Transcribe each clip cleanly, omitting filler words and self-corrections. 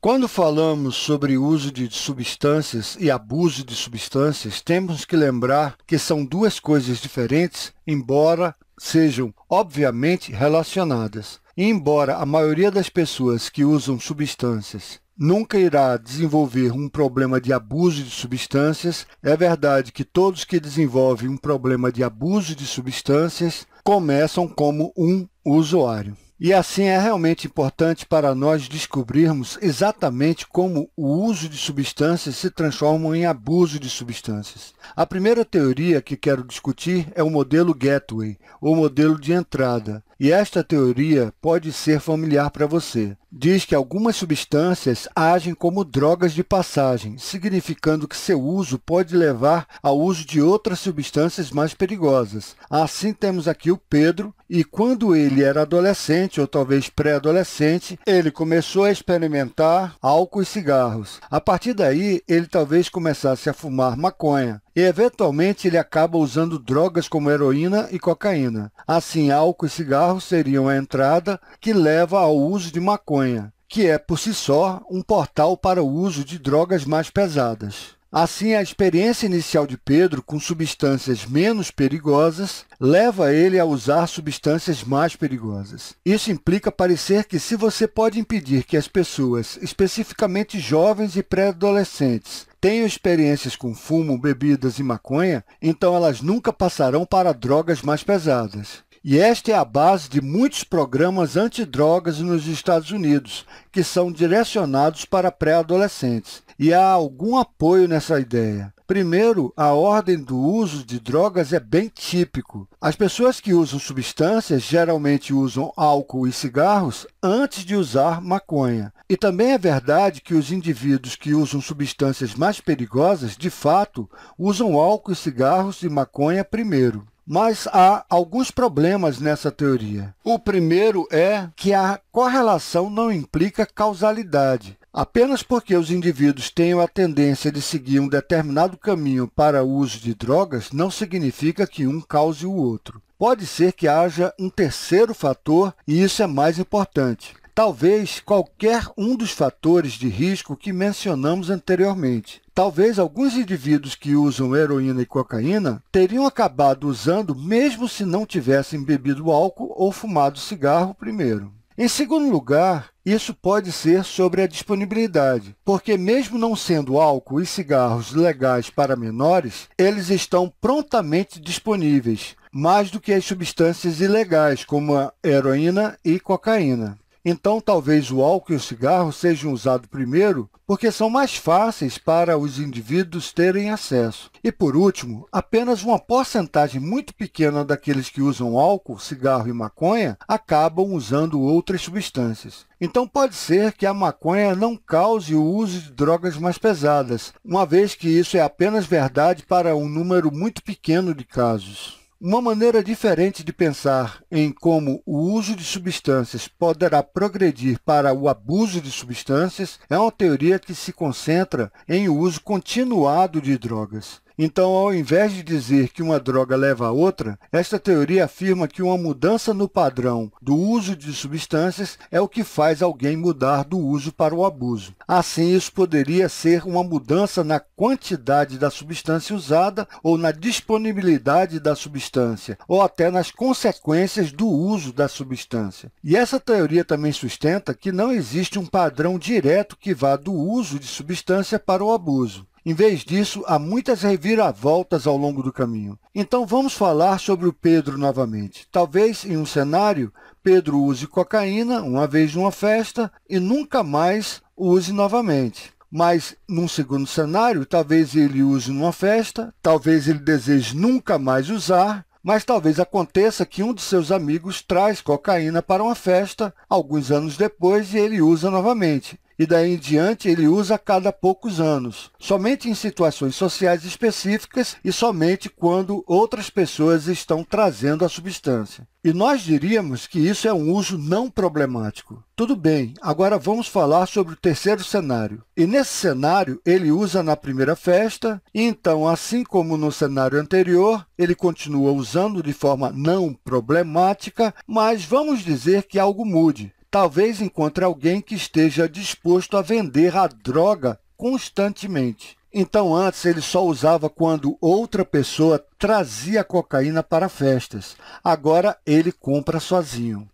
Quando falamos sobre o uso de substâncias e abuso de substâncias, temos que lembrar que são duas coisas diferentes, embora sejam obviamente relacionadas. E embora a maioria das pessoas que usam substâncias nunca irá desenvolver um problema de abuso de substâncias, é verdade que todos que desenvolvem um problema de abuso de substâncias começam como um usuário. E assim é realmente importante para nós descobrirmos exatamente como o uso de substâncias se transforma em abuso de substâncias. A primeira teoria que quero discutir é o modelo Gateway, ou modelo de entrada. E esta teoria pode ser familiar para você. Diz que algumas substâncias agem como drogas de passagem, significando que seu uso pode levar ao uso de outras substâncias mais perigosas. Assim, temos aqui o Pedro, e quando ele era adolescente, ou talvez pré-adolescente, ele começou a experimentar álcool e cigarros. A partir daí, ele talvez começasse a fumar maconha. E, eventualmente, ele acaba usando drogas como heroína e cocaína. Assim, álcool e cigarros seriam a entrada que leva ao uso de maconha, que é, por si só, um portal para o uso de drogas mais pesadas. Assim, a experiência inicial de Pedro com substâncias menos perigosas leva ele a usar substâncias mais perigosas. Isso implica parecer que, se você pode impedir que as pessoas, especificamente jovens e pré-adolescentes, tenham experiências com fumo, bebidas e maconha, então elas nunca passarão para drogas mais pesadas. E esta é a base de muitos programas antidrogas nos Estados Unidos, que são direcionados para pré-adolescentes. E há algum apoio nessa ideia. Primeiro, a ordem do uso de drogas é bem típico. As pessoas que usam substâncias geralmente usam álcool e cigarros antes de usar maconha. E também é verdade que os indivíduos que usam substâncias mais perigosas, de fato, usam álcool e cigarros e maconha primeiro. Mas há alguns problemas nessa teoria. O primeiro é que a correlação não implica causalidade. Apenas porque os indivíduos tenham a tendência de seguir um determinado caminho para o uso de drogas, não significa que um cause o outro. Pode ser que haja um terceiro fator, e isso é mais importante. Talvez qualquer um dos fatores de risco que mencionamos anteriormente. Talvez alguns indivíduos que usam heroína e cocaína teriam acabado usando mesmo se não tivessem bebido álcool ou fumado cigarro primeiro. Em segundo lugar, isso pode ser sobre a disponibilidade, porque mesmo não sendo álcool e cigarros legais para menores, eles estão prontamente disponíveis, mais do que as substâncias ilegais, como a heroína e cocaína. Então, talvez o álcool e o cigarro sejam usados primeiro porque são mais fáceis para os indivíduos terem acesso. E, por último, apenas uma porcentagem muito pequena daqueles que usam álcool, cigarro e maconha acabam usando outras substâncias. Então, pode ser que a maconha não cause o uso de drogas mais pesadas, uma vez que isso é apenas verdade para um número muito pequeno de casos. Uma maneira diferente de pensar em como o uso de substâncias poderá progredir para o abuso de substâncias é uma teoria que se concentra em o uso continuado de drogas. Então, ao invés de dizer que uma droga leva a outra, esta teoria afirma que uma mudança no padrão do uso de substâncias é o que faz alguém mudar do uso para o abuso. Assim, isso poderia ser uma mudança na quantidade da substância usada ou na disponibilidade da substância, ou até nas consequências do uso da substância. E essa teoria também sustenta que não existe um padrão direto que vá do uso de substância para o abuso. Em vez disso, há muitas reviravoltas ao longo do caminho. Então, vamos falar sobre o Pedro novamente. Talvez, em um cenário, Pedro use cocaína uma vez numa festa e nunca mais use novamente. Mas, num segundo cenário, talvez ele use numa festa, talvez ele deseje nunca mais usar, mas talvez aconteça que um de seus amigos traz cocaína para uma festa, alguns anos depois, e ele usa novamente. E daí em diante ele usa a cada poucos anos, somente em situações sociais específicas e somente quando outras pessoas estão trazendo a substância. E nós diríamos que isso é um uso não problemático. Tudo bem, agora vamos falar sobre o terceiro cenário. E nesse cenário, ele usa na primeira festa, e então, assim como no cenário anterior, ele continua usando de forma não problemática, mas vamos dizer que algo mude. talvez encontre alguém que esteja disposto a vender a droga constantemente. Então, antes, ele só usava quando outra pessoa trazia cocaína para festas. Agora, ele compra sozinho.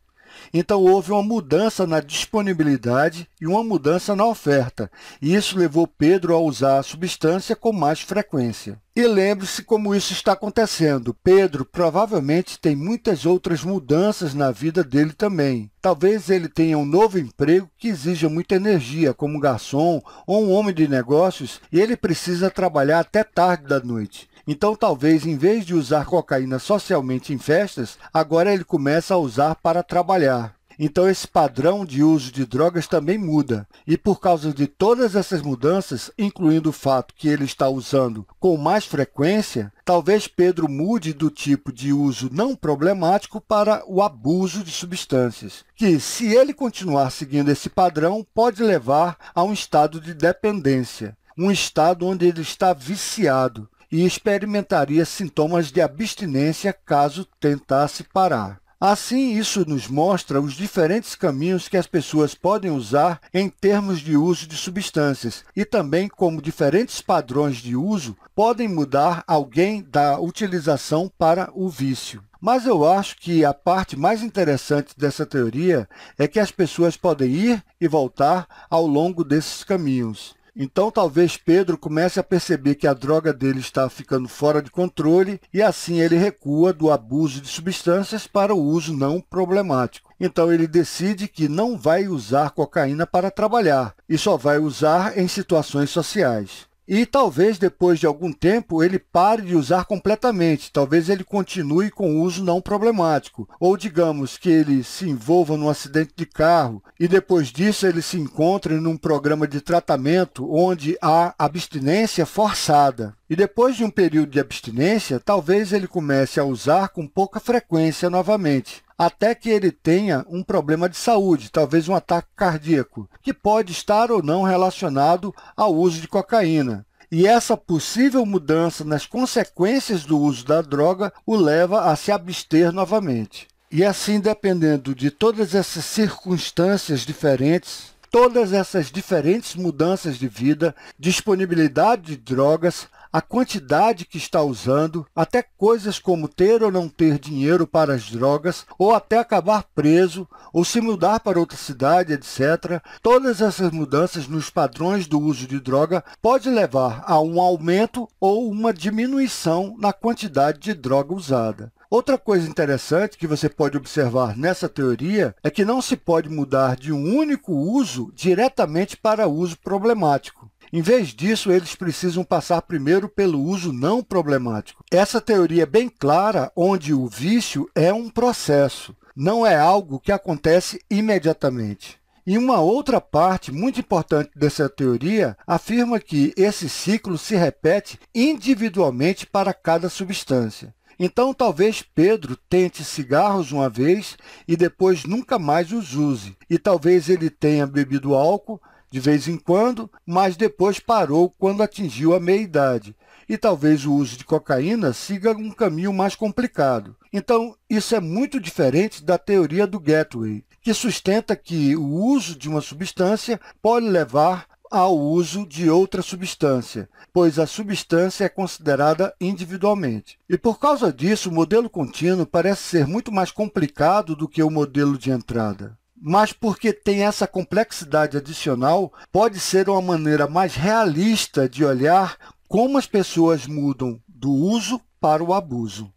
Então, houve uma mudança na disponibilidade e uma mudança na oferta. E isso levou Pedro a usar a substância com mais frequência. E lembre-se como isso está acontecendo. Pedro provavelmente tem muitas outras mudanças na vida dele também. Talvez ele tenha um novo emprego que exija muita energia, como um garçom ou um homem de negócios, e ele precisa trabalhar até tarde da noite. Então, talvez, em vez de usar cocaína socialmente em festas, agora ele começa a usar para trabalhar. Então, esse padrão de uso de drogas também muda. E por causa de todas essas mudanças, incluindo o fato que ele está usando com mais frequência, talvez Pedro mude do tipo de uso não problemático para o abuso de substâncias, que, se ele continuar seguindo esse padrão, pode levar a um estado de dependência, um estado onde ele está viciado e experimentaria sintomas de abstinência caso tentasse parar. Assim, isso nos mostra os diferentes caminhos que as pessoas podem usar em termos de uso de substâncias e também como diferentes padrões de uso podem mudar alguém da utilização para o vício. Mas eu acho que a parte mais interessante dessa teoria é que as pessoas podem ir e voltar ao longo desses caminhos. Então, talvez Pedro comece a perceber que a droga dele está ficando fora de controle e, assim, ele recua do abuso de substâncias para o uso não problemático. Então, ele decide que não vai usar cocaína para trabalhar e só vai usar em situações sociais. E talvez, depois de algum tempo, ele pare de usar completamente. Talvez ele continue com o uso não problemático. Ou, digamos, que ele se envolva num acidente de carro e, depois disso, ele se encontre num programa de tratamento onde há abstinência forçada. E, depois de um período de abstinência, talvez ele comece a usar com pouca frequência novamente, até que ele tenha um problema de saúde, talvez um ataque cardíaco, que pode estar ou não relacionado ao uso de cocaína. E essa possível mudança nas consequências do uso da droga o leva a se abster novamente. E assim, dependendo de todas essas circunstâncias diferentes, todas essas diferentes mudanças de vida, disponibilidade de drogas, a quantidade que está usando, até coisas como ter ou não ter dinheiro para as drogas, ou até acabar preso, ou se mudar para outra cidade, etc. Todas essas mudanças nos padrões do uso de droga podem levar a um aumento ou uma diminuição na quantidade de droga usada. Outra coisa interessante que você pode observar nessa teoria é que não se pode mudar de um único uso diretamente para uso problemático. Em vez disso, eles precisam passar primeiro pelo uso não problemático. Essa teoria é bem clara, onde o vício é um processo, não é algo que acontece imediatamente. E uma outra parte muito importante dessa teoria afirma que esse ciclo se repete individualmente para cada substância. Então, talvez Pedro tente cigarros uma vez e depois nunca mais os use. E talvez ele tenha bebido álcool de vez em quando, mas depois parou quando atingiu a meia-idade. E talvez o uso de cocaína siga um caminho mais complicado. Então, isso é muito diferente da teoria do Gatway, que sustenta que o uso de uma substância pode levar ao uso de outra substância, pois a substância é considerada individualmente. E, por causa disso, o modelo contínuo parece ser muito mais complicado do que o modelo de entrada. Mas, porque tem essa complexidade adicional, pode ser uma maneira mais realista de olhar como as pessoas mudam do uso para o abuso.